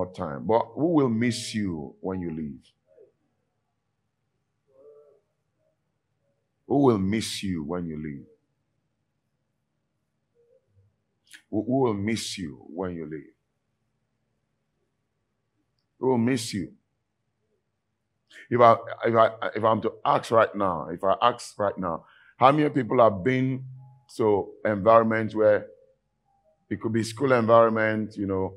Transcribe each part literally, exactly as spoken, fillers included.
more time. But who will miss you when you leave? Who will miss you when you leave? Who will miss you when you leave? Who will miss you? If I, if I, if I'm to ask right now, if I ask right now, how many people have been to environments where it could be school environment, you know,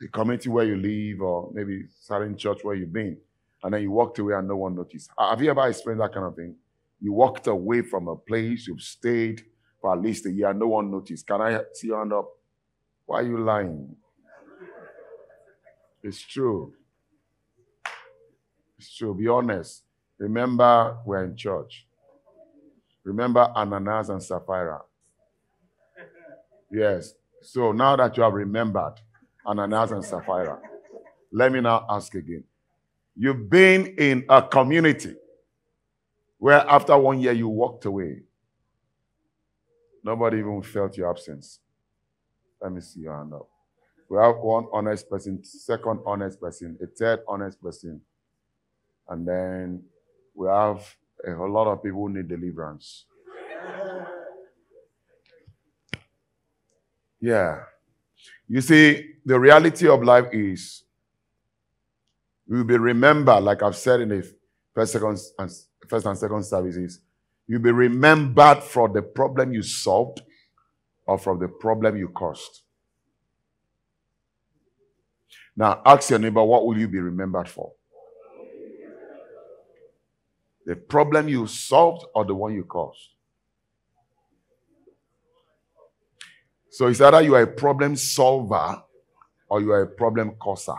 the community where you live, or maybe certain church where you've been, and then you walked away and no one noticed? Have you ever experienced that kind of thing? You walked away from a place, you've stayed for at least a year, no one noticed. Can I see your hand up? Why are you lying? It's true. It's true. Be honest. Remember, we're in church. Remember Ananias and Sapphira. Yes. So now that you have remembered Ananias and Sapphira, let me now ask again. You've been in a community where after one year you walked away. Nobody even felt your absence. Let me see your hand up. We have one honest person, second honest person, a third honest person. And then we have a whole lot of people who need deliverance. Yeah. You see, the reality of life is you'll be remembered, like I've said in the first, second, and first and second services, you'll be remembered for the problem you solved or from the problem you caused. Now, ask your neighbor, what will you be remembered for? The problem you solved or the one you caused? So it's either you are a problem solver or you are a problem causer.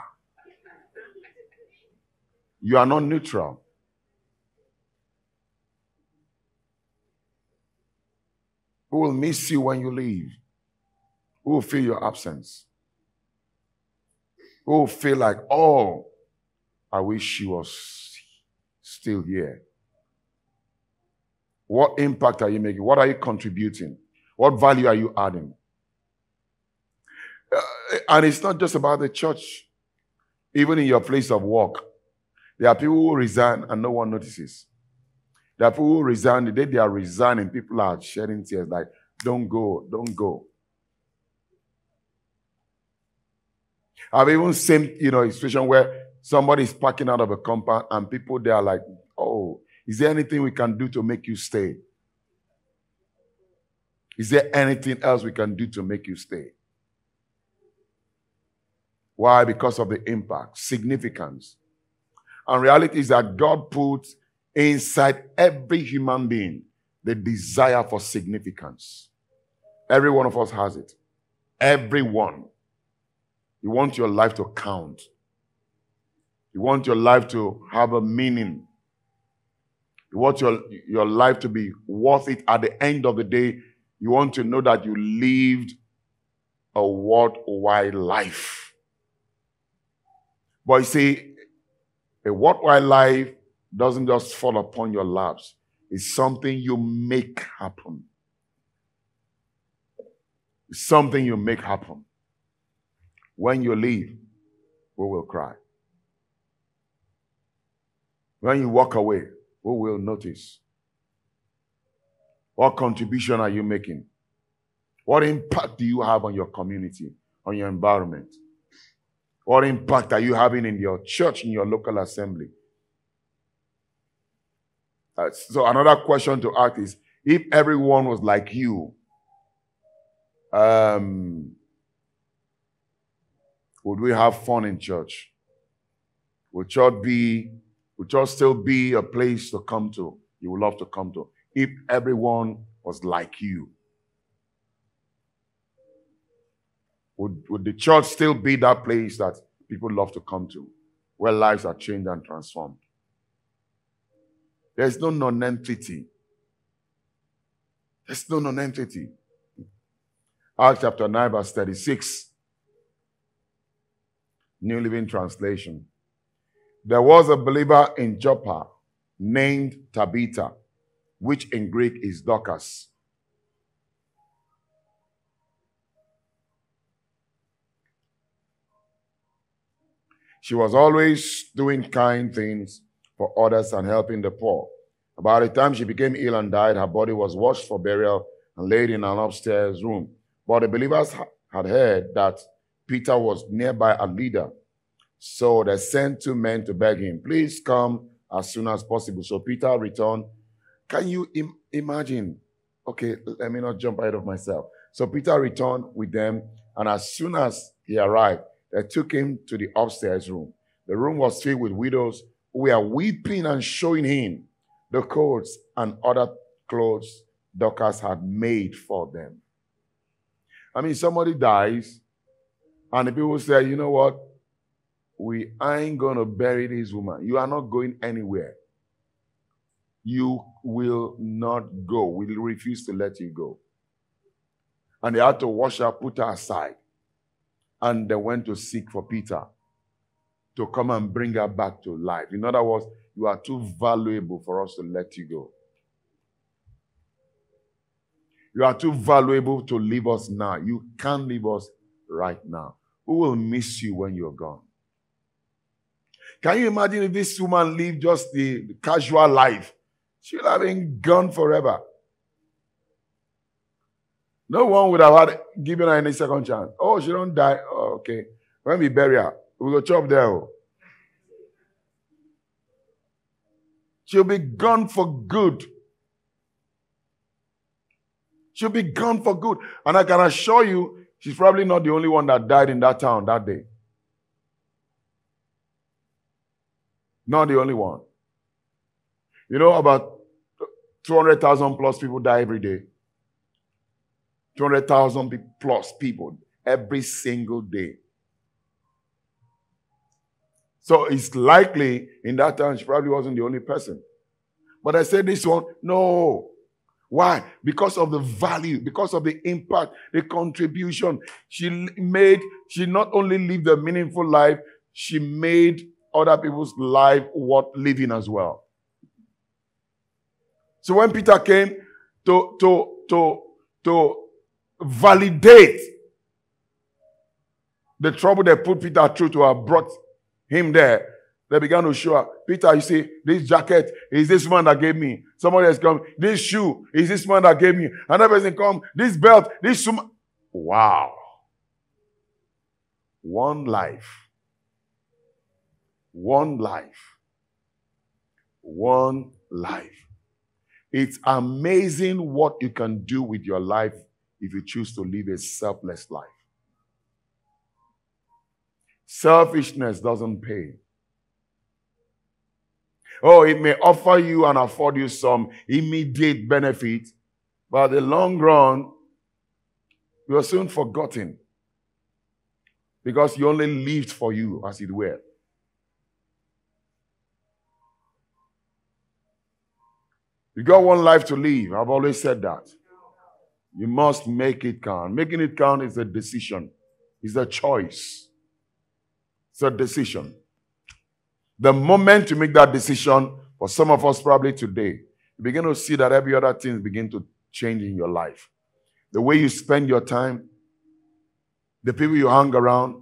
You are not neutral. Who will miss you when you leave? Who will feel your absence? Who will feel like, oh, I wish she was still here? What impact are you making? What are you contributing? What value are you adding? Uh, and it's not just about the church. Even in your place of work, there are people who resign and no one notices. There are people who resign. The day they are resigning, people are shedding tears like, don't go, don't go. I've even seen, you know, a situation where somebody is packing out of a compound and people there are like, oh, is there anything we can do to make you stay? Is there anything else we can do to make you stay? Why? Because of the impact, significance. And reality is that God puts inside every human being the desire for significance. Every one of us has it. Everyone. You want your life to count. You want your life to have a meaning. You want your, your life to be worth it at the end of the day. You want to know that you lived a worthwhile life. But you see, a worthwhile life doesn't just fall upon your laps. It's something you make happen. It's something you make happen. When you leave, we will cry. When you walk away, who will notice? What contribution are you making? What impact do you have on your community, on your environment? What impact are you having in your church, in your local assembly? Uh, so another question to ask is, if everyone was like you, um, would we have fun in church? Would church be, would church still be a place to come to, you would love to come to, if everyone was like you? Would, would the church still be that place that people love to come to, where lives are changed and transformed? There's no nonentity. There's no nonentity. Acts chapter nine, verse thirty-six. New Living Translation. There was a believer in Joppa named Tabitha, which in Greek is Dorcas. She was always doing kind things for others and helping the poor. About the time she became ill and died, her body was washed for burial and laid in an upstairs room. But the believers had heard that Peter was nearby a leader. So they sent two men to beg him, please come as soon as possible. So Peter returned. Can you im imagine? Okay, let me not jump ahead of myself. So Peter returned with them, and as soon as he arrived, they took him to the upstairs room. The room was filled with widows who were weeping and showing him the coats and other clothes Dorcas had made for them. I mean, somebody dies, and the people say, you know what? We ain't going to bury this woman. You are not going anywhere. You will not go. We will refuse to let you go. And they had to wash her, put her aside. And they went to seek for Peter to come and bring her back to life. In other words, you are too valuable for us to let you go. You are too valuable to leave us now. You can't leave us right now. We will miss you when you're gone. Can you imagine if this woman lived just the casual life? She would have been gone forever. No one would have had given her any second chance. Oh, she don't die. Oh, okay. When we bury her, we go chop there. She'll be gone for good. She'll be gone for good. And I can assure you, she's probably not the only one that died in that town that day. Not the only one. You know, about two hundred thousand plus people die every day. two hundred thousand plus people every single day. So it's likely in that time she probably wasn't the only person. But I said this one, no. Why? Because of the value, because of the impact, the contribution. She made, she not only lived a meaningful life, she made other people's life worth living as well. So when Peter came to, to, to, to validate the trouble they put Peter through to have brought him there, they began to show her, Peter, you see, this jacket is this man that gave me. Somebody has come, this shoe is this man that gave me. Another person come, this belt, this shoe. Wow. One life. One life. One life. It's amazing what you can do with your life if you choose to live a selfless life. Selfishness doesn't pay. Oh, it may offer you and afford you some immediate benefit, but in the long run, you are soon forgotten because you only lived for you, as it were. You got one life to live. I've always said that. You must make it count. Making it count is a decision. It's a choice. It's a decision. The moment you make that decision, for some of us probably today, you begin to see that every other thing begin to change in your life. The way you spend your time, the people you hang around,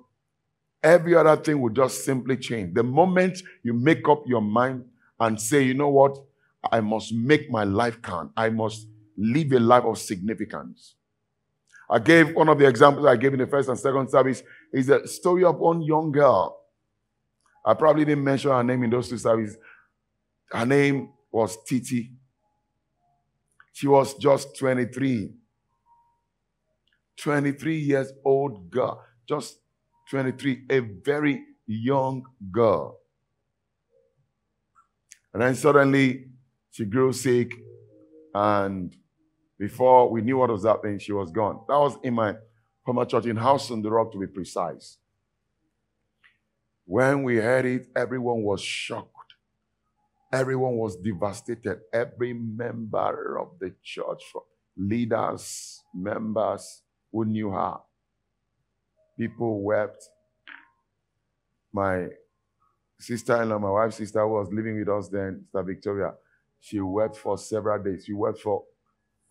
every other thing will just simply change. The moment you make up your mind and say, you know what? I must make my life count. I must live a life of significance. I gave one of the examples I gave in the first and second service is the story of one young girl. I probably didn't mention her name in those two services. Her name was Titi. She was just twenty-three. twenty-three years old girl. Just twenty-three. A very young girl. And then suddenly, she grew sick, and before we knew what was happening, she was gone. That was in my former church, in House on the Rock, to be precise. When we heard it, everyone was shocked. Everyone was devastated. Every member of the church, leaders, members who knew her, people wept. My sister-in-law, my wife's sister, who was living with us then, Sister Victoria, she wept for several days. She wept for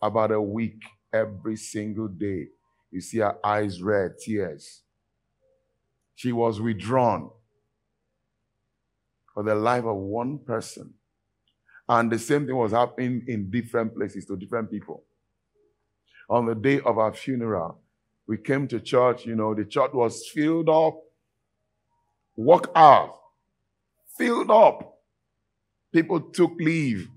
about a week every single day. You see her eyes red, tears. She was withdrawn. for the life of one person. And the same thing was happening in different places to different people. On the day of our funeral, we came to church, you know, the church was filled up, work out, filled up. People took leave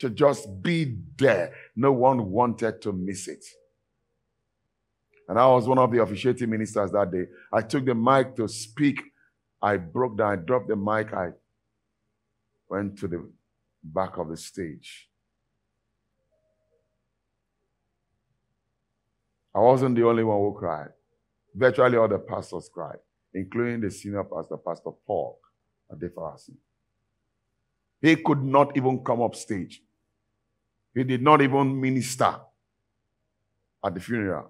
to just be there. No one wanted to miss it. And I was one of the officiating ministers that day. I took the mic to speak. I broke down, I dropped the mic, I went to the back of the stage. I wasn't the only one who cried. Virtually all the pastors cried, including the senior pastor, Pastor Paul at Defarasi. He could not even come up stage. He did not even minister at the funeral.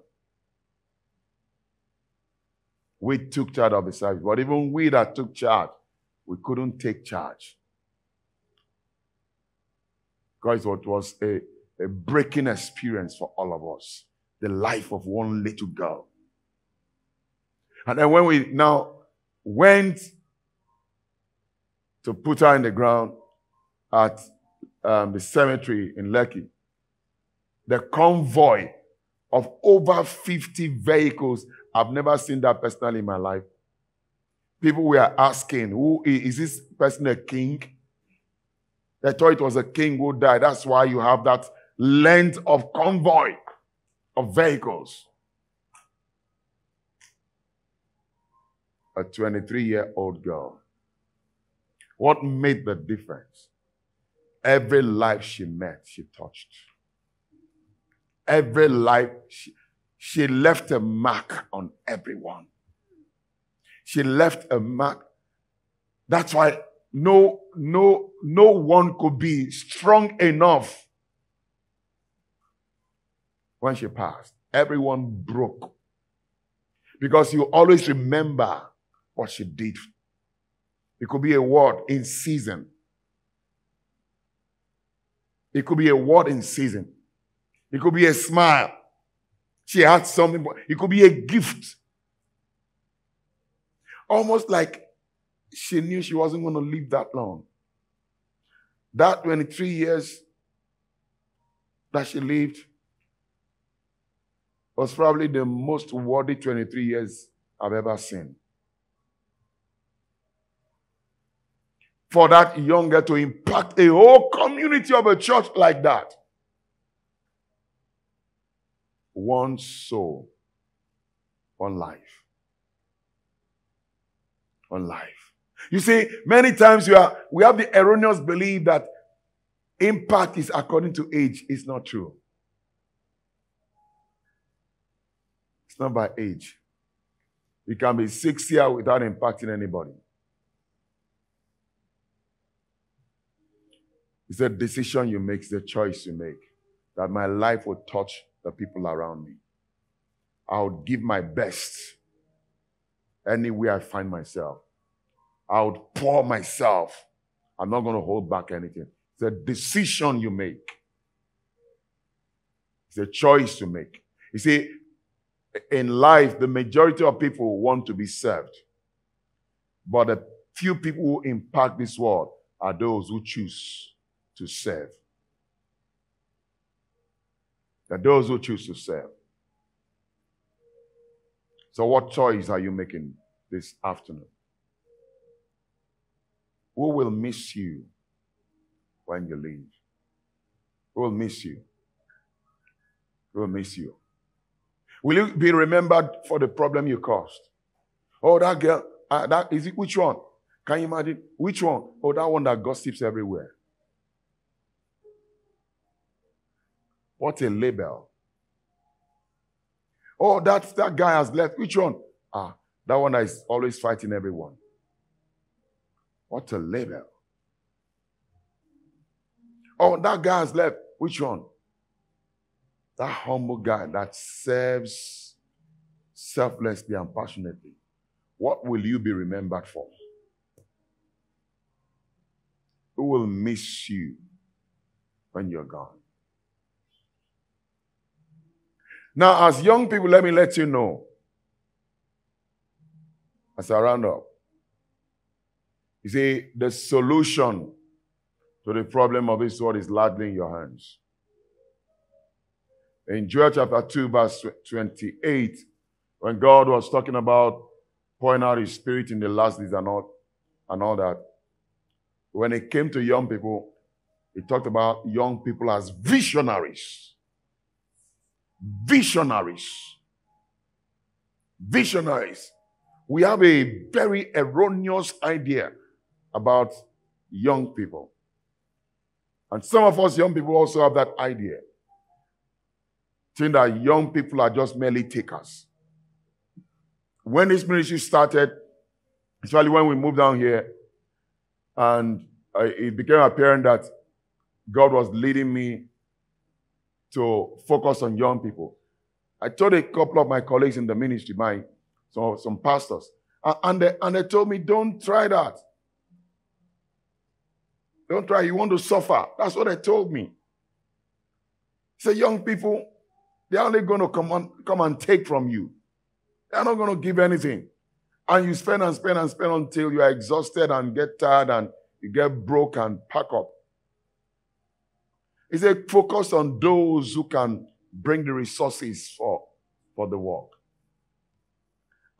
We took charge of the service, but even we that took charge, we couldn't take charge. Because it was a, a breaking experience for all of us. The life of one little girl. And then when we now went to put her in the ground at um, the cemetery in Lekki, the convoy of over fifty vehicles, I've never seen that personally in my life. People were asking, who is, is this person a king? They thought it was a king who died. That's why you have that length of convoy of vehicles. A twenty-three-year-old girl. What made the difference? Every life she met, she touched. Every life she... She left a mark on everyone. She left a mark. That's why no, no, no one could be strong enough when she passed. Everyone broke. Because you always remember what she did. It could be a word in season. It could be a word in season. It could be a smile. She had something, but it could be a gift. Almost like she knew she wasn't going to live that long. That twenty-three years that she lived was probably the most worthy twenty-three years I've ever seen. For that young girl to impact a whole community of a church like that. One soul, one life, one life. You see, many times we, are, we have the erroneous belief that impact is according to age. It's not true. It's not by age. You can be six years without impacting anybody. It's a decision you make, it's a choice you make, that my life will touch the people around me. I would give my best anywhere I find myself. I would pour myself. I'm not going to hold back anything. It's a decision you make. It's a choice you make. You see, in life, the majority of people want to be served. But the few people who impact this world are those who choose to serve. That those who choose to serve. So what choice are you making this afternoon? Who will miss you when you leave? Who will miss you? Who will miss you? Will you be remembered for the problem you caused? Oh, that girl, uh, that is it, which one? Can you imagine? Which one? Oh, that one that gossips everywhere. What a label. Oh, that, that guy has left. Which one? Ah, that one that is always fighting everyone. What a label. Oh, that guy has left. Which one? That humble guy that serves selflessly and passionately. What will you be remembered for? Who will miss you when you're gone? Now, as young people, let me let you know, as I round up, You see, the solution to the problem of this world is largely in your hands. In Joel chapter two, verse twenty-eight, when God was talking about pouring out his spirit in the last days and all, and all that, when it came to young people, he talked about young people as visionaries. Visionaries. Visionaries. We have a very erroneous idea about young people. And some of us young people also have that idea. Think that young people are just merely takers. When this ministry started, especially when we moved down here, and uh, it became apparent that God was leading me to focus on young people, I told a couple of my colleagues in the ministry, my some, some pastors, and they, and they told me, don't try that. Don't try, you want to suffer. That's what they told me. Say, young people, they're only going to come, on, come and take from you. They're not going to give anything. And you spend and spend and spend until you are exhausted and get tired and you get broke and pack up. He said, focus on those who can bring the resources for, for the work.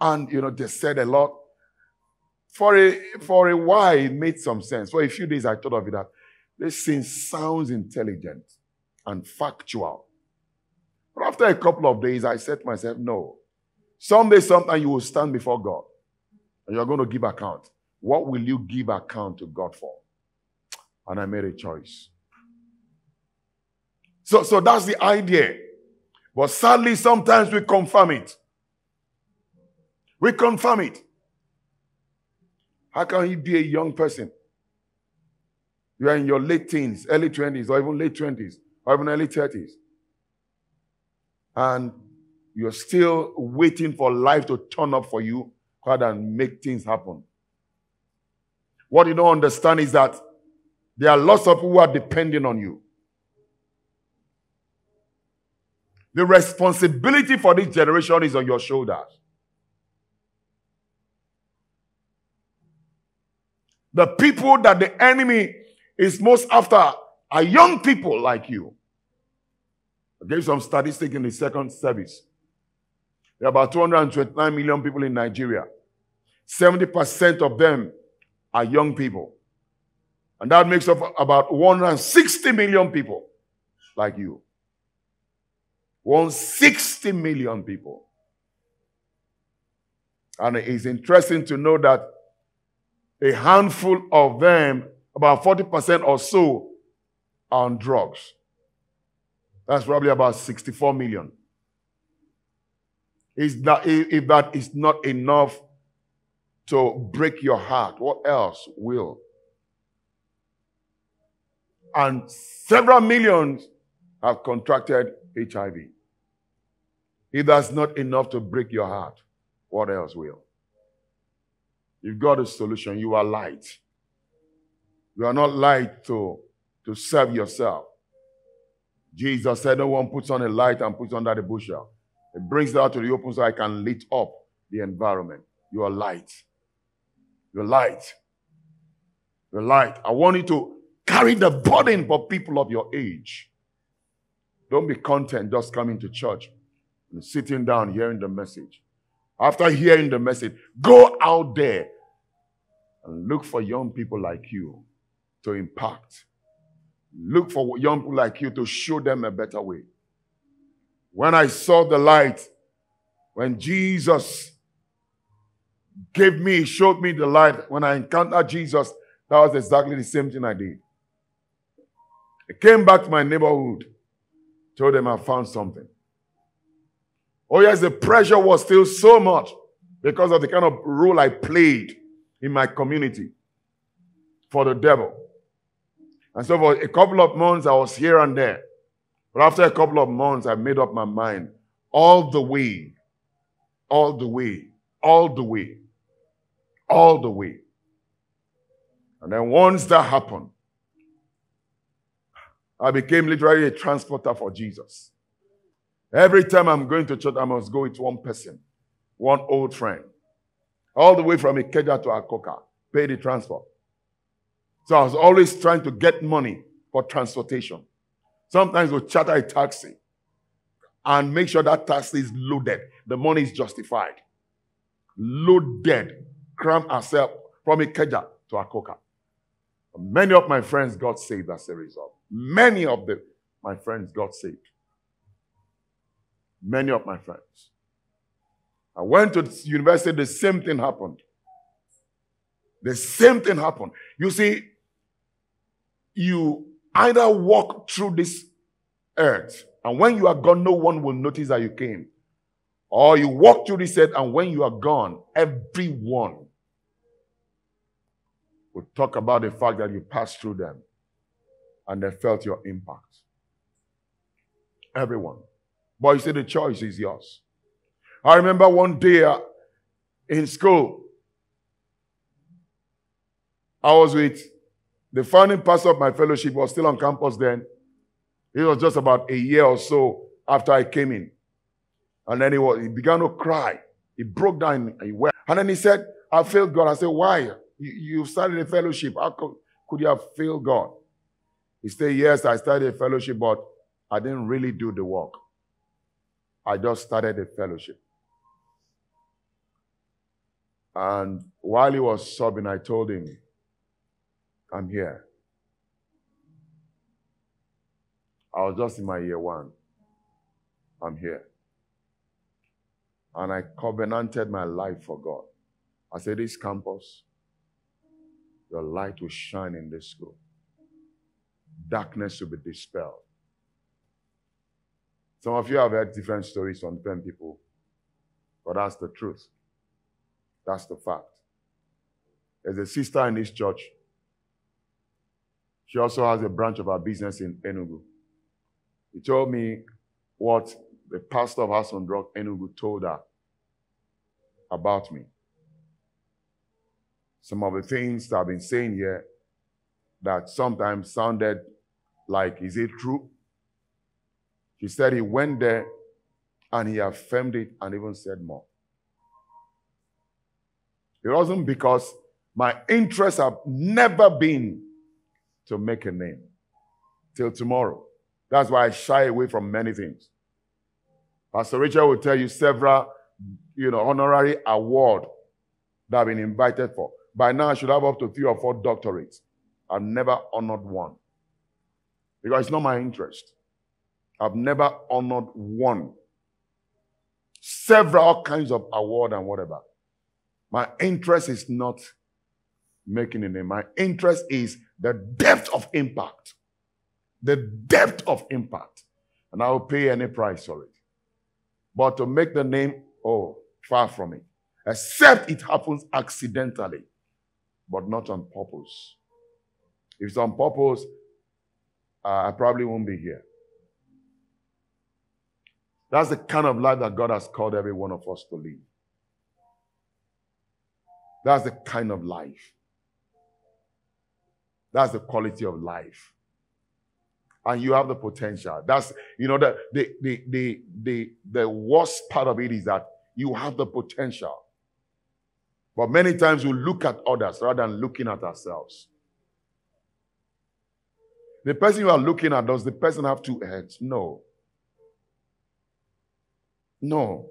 And, you know, they said a lot. For a, for a while, it made some sense. For a few days, I thought of it that this thing sounds intelligent and factual. But after a couple of days, I said to myself, no. Someday, sometime, you will stand before God. And you're going to give account. What will you give account to God for? And I made a choice. So, so that's the idea. But sadly, sometimes we confirm it. We confirm it. How can you be a young person? You are in your late teens, early twenties, or even late twenties, or even early thirties. And you're still waiting for life to turn up for you rather than make things happen. What you don't understand is that there are lots of people who are depending on you. The responsibility for this generation is on your shoulders. The people that the enemy is most after are young people like you. I gave some statistics in the second service. There are about two hundred twenty-nine million people in Nigeria. seventy percent of them are young people. And that makes up about one hundred sixty million people like you. one hundred sixty million people. And it's interesting to know that a handful of them, about forty percent or so, are on drugs. That's probably about sixty-four million. Is that, if that is not enough to break your heart, what else will? And several millions have contracted H I V. If that's not enough to break your heart, what else will? You've got a solution. You are light. You are not light to, to serve yourself. Jesus said, no one puts on a light and puts under the bushel. It brings it out to the open so I can lit up the environment. You are light. You're light. You're light. I want you to carry the burden for people of your age. Don't be content just coming to church and sitting down hearing the message. After hearing the message, go out there and look for young people like you to impact. Look for young people like you to show them a better way. When I saw the light, when Jesus gave me, showed me the light, when I encountered Jesus, that was exactly the same thing I did. I came back to my neighborhood, told them I found something. Oh yes, the pressure was still so much because of the kind of role I played in my community for the devil. And so for a couple of months, I was here and there. But after a couple of months, I made up my mind all the way, all the way, all the way, all the way. And then once that happened, I became literally a transporter for Jesus. Every time I'm going to church, I must go with one person, one old friend, all the way from Ikeja to Akoka, pay the transport. So I was always trying to get money for transportation. Sometimes we'll charter a taxi and make sure that taxi is loaded. The money is justified. Loaded. Cram ourselves from Ikeja to Akoka. Many of my friends got saved as a result. Many of them, my friends got saved. Many of my friends. I went to university, the same thing happened. The same thing happened. You see, you either walk through this earth, and when you are gone, no one will notice that you came. Or you walk through this earth, and when you are gone, everyone will talk about the fact that you passed through them, and they felt your impact. Everyone. But you see, the choice is yours. I remember one day uh, in school, I was with the founding pastor of my fellowship, was still on campus then. It was just about a year or so after I came in. And then he, was, he began to cry. He broke down and he wept. And then he said, I failed God. I said, why? You, you started a fellowship. How could, could you have failed God? He said, yes, I started a fellowship, but I didn't really do the work. I just started a fellowship. And while he was sobbing, I told him, I'm here. I was just in my year one. I'm here. And I covenanted my life for God. I said, this campus, your light will shine in this school. Darkness will be dispelled. Some of you have heard different stories from different people, but that's the truth. That's the fact. There's a sister in this church. She also has a branch of her business in Enugu. She told me what the pastor of House on the Rock, Enugu, told her about me. Some of the things that I've been saying here that sometimes sounded like, is it true? She said he went there and he affirmed it and even said more. It wasn't because my interests have never been to make a name till tomorrow. That's why I shy away from many things. Pastor Richard will tell you several, you know, honorary awards that I've been invited for. By now, I should have up to three or four doctorates. I've never honored one because it's not my interest. I've never honored one. Several kinds of award and whatever. My interest is not making a name. My interest is the depth of impact. The depth of impact. And I will pay any price for it. But to make the name, oh, far from it. Except it happens accidentally, but not on purpose. If it's on purpose, uh, I probably won't be here. That's the kind of life that God has called every one of us to live. That's the kind of life. That's the quality of life. And you have the potential. That's, you know, the, the, the, the, the, the worst part of it is that you have the potential. But many times we look at others rather than looking at ourselves. The person you are looking at, does the person have two heads? No. No.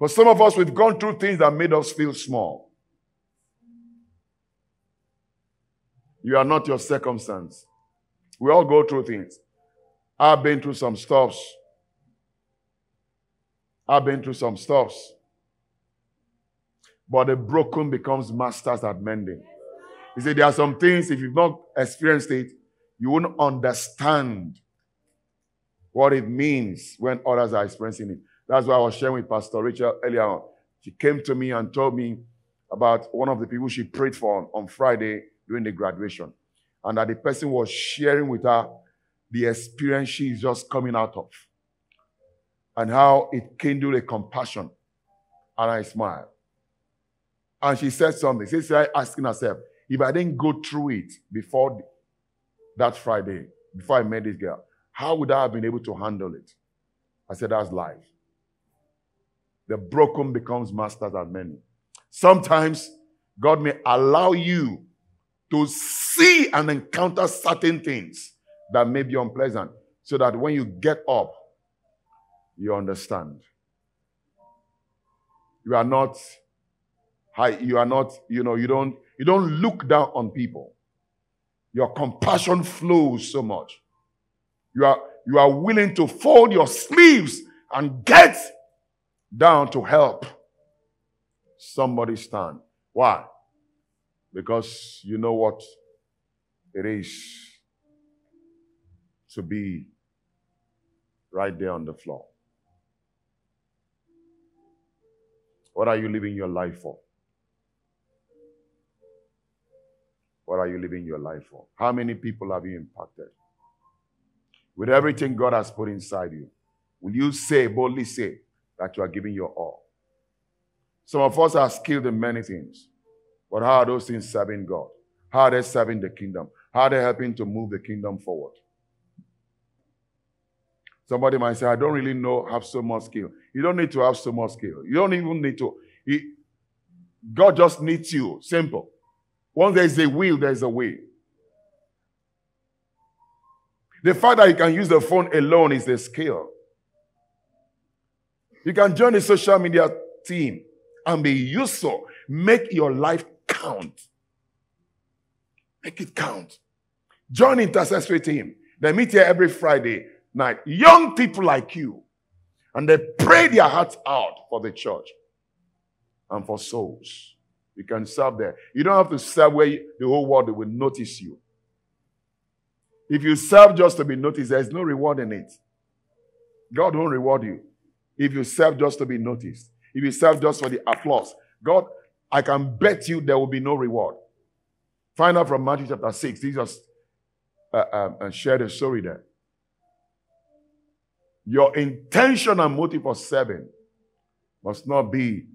But some of us, we've gone through things that made us feel small. You are not your circumstance. We all go through things. I've been through some stuffs. I've been through some stuffs. But the broken becomes masters at mending. You see, there are some things, if you've not experienced it, you won't understand what it means when others are experiencing it. That's why I was sharing with Pastor Rachel earlier on. She came to me and told me about one of the people she prayed for on, on Friday during the graduation. And that the person was sharing with her the experience she's just coming out of. And how it kindled a compassion. And I smiled. And she said something. She started asking herself, if I didn't go through it before that Friday, before I met this girl, how would I have been able to handle it? I said, that's life. The broken becomes masters at many. Sometimes God may allow you to see and encounter certain things that may be unpleasant, so that when you get up, you understand. You are not high, you are not, you know, you don't, you don't look down on people. Your compassion flows so much. You are, you are willing to fold your sleeves and get down to help somebody stand. Why? Because you know what it is to be right there on the floor. What are you living your life for? What are you living your life for? How many people have you impacted? With everything God has put inside you, will you say, boldly say, that you are giving your all? Some of us are skilled in many things, but how are those things serving God? How are they serving the kingdom? How are they helping to move the kingdom forward? Somebody might say, I don't really know, have so much skill. You don't need to have so much skill. You don't even need to. It, God just needs you. Simple. Once there is a will, there is a way. The fact that you can use the phone alone is a skill. You can join the social media team and be useful. Make your life count. Make it count. Join the intercessory team. They meet here every Friday night. Young people like you. And they pray their hearts out for the church and for souls. You can serve there. You don't have to serve where you, the whole world will notice you. If you serve just to be noticed, there's no reward in it. God won't reward you. If you serve just to be noticed, if you serve just for the applause, God, I can bet you there will be no reward. Find out from Matthew chapter six. Jesus uh, um, and share the story there. Your intention and motive for serving must not be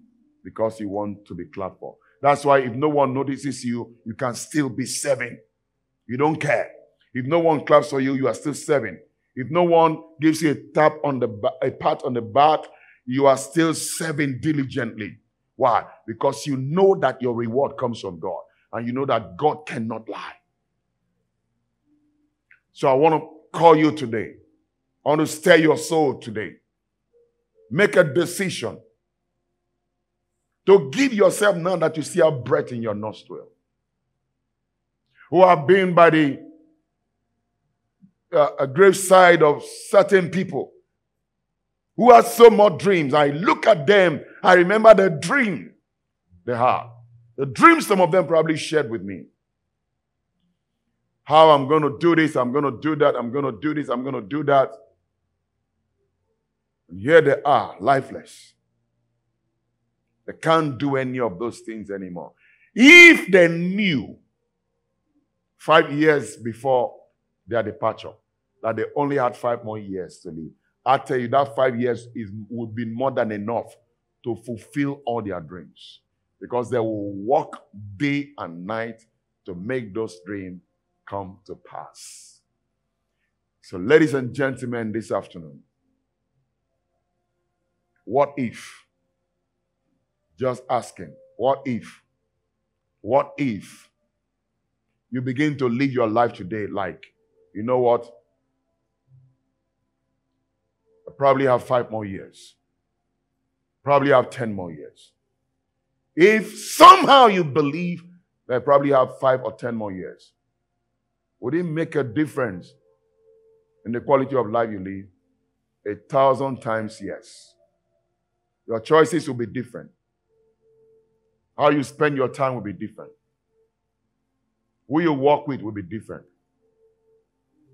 because you want to be clapped for. That's why if no one notices you, you can still be serving. You don't care. If no one claps for you, you are still serving. If no one gives you a tap on the back, a pat on the back, you are still serving diligently. Why? Because you know that your reward comes from God, and you know that God cannot lie. So I want to call you today. I want to stir your soul today. Make a decision to give yourself now that you see a breath in your nostril. Who are being by the Uh, a graveside of certain people who had so much dreams. I look at them, I remember the dream they had. The dream some of them probably shared with me. How I'm going to do this, I'm going to do that, I'm going to do this, I'm going to do that. And here they are, lifeless. They can't do any of those things anymore. If they knew five years before their departure, that they only had five more years to live, I tell you that five years is, would be more than enough to fulfill all their dreams, because they will work day and night to make those dreams come to pass. So ladies and gentlemen, this afternoon, what if, just asking, what if, what if you begin to live your life today like, you know what? I probably have five more years. Probably have ten more years. If somehow you believe that I probably have five or ten more years, would it make a difference in the quality of life you live? A thousand times yes. Your choices will be different. How you spend your time will be different. Who you walk with will be different.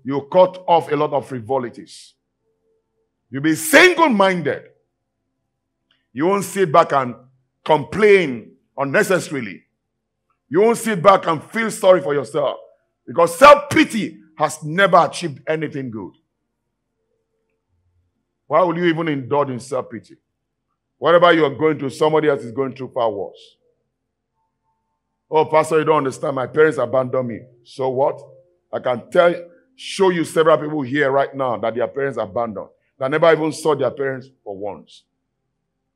You cut off a lot of frivolities. You'll be single-minded. You won't sit back and complain unnecessarily. You won't sit back and feel sorry for yourself, because self-pity has never achieved anything good. Why would you even indulge in self-pity? Whatever you are going through, somebody else is going through far worse. Oh, Pastor, you don't understand. My parents abandoned me. So what? I can tell you. Show you several people here right now that their parents abandoned, that never even saw their parents for once.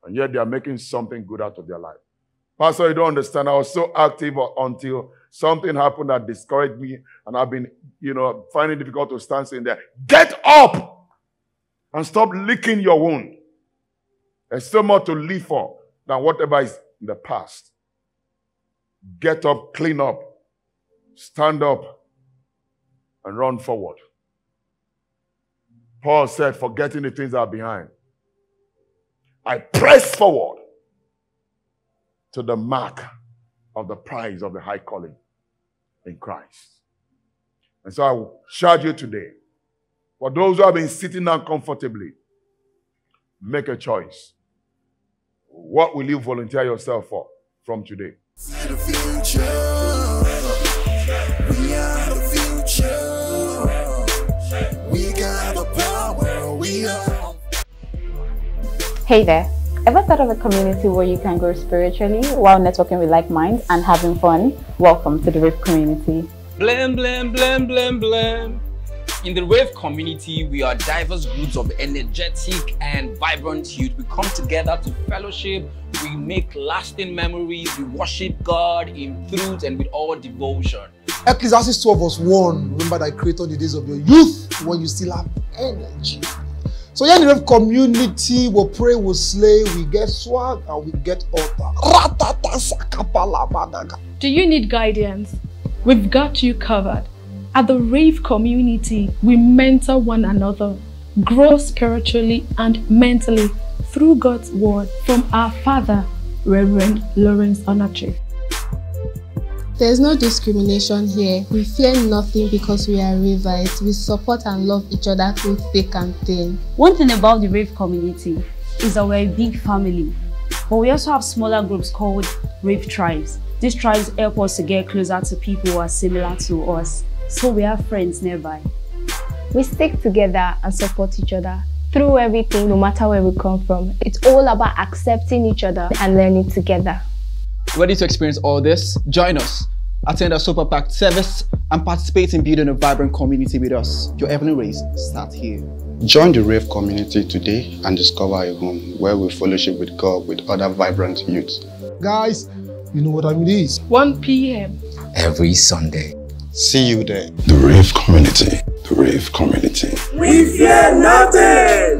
And yet they are making something good out of their life. Pastor, you don't understand. I was so active until Something happened that discouraged me, and I've been, you know, finding it difficult to stand in there. Get up and stop licking your wound. There's still more to live for than whatever is in the past. Get up, clean up, stand up, and run forward. Paul said, forgetting the things that are behind, I press forward to the mark of the prize of the high calling in Christ. And so I charge you today, for those who have been sitting down comfortably, make a choice. What will you volunteer yourself for from today? The future. We are the future. We got the power. We are. Hey there. Ever thought of a community where you can grow spiritually while networking with like minds and having fun? Welcome to the Wave community. Blam, blam, blam, blam, blam. In the Wave community, we are diverse groups of energetic and vibrant youth. We come together to fellowship, we make lasting memories, we worship God in truth and with all devotion. Ecclesiastes twelve verse one, remember thy creator in the days of your youth when you still have energy. So here in the Wave community, we we'll pray, we we'll slay, we get swag and we get altar. Do you need guidance? We've got you covered. At the Wave community, we mentor one another, grow spiritually and mentally through God's word from our father, Reverend Lawrence Onochie. There's no discrimination here. We fear nothing because we are Wavites. We support and love each other through thick and thin. One thing about the Wave community is that we're a big family, but we also have smaller groups called Wave tribes. These tribes help us to get closer to people who are similar to us, so we have friends nearby. We stick together and support each other through everything, no matter where we come from. It's all about accepting each other and learning together. Ready to experience all this? Join us. Attend our super packed service and participate in building a vibrant community with us. Your evening race starts here. Join the Rave community today and discover a home where we fellowship with God with other vibrant youths. Guys, you know what time it is. one p m every Sunday. See you there. The Rave community. The Rave community. We fear nothing.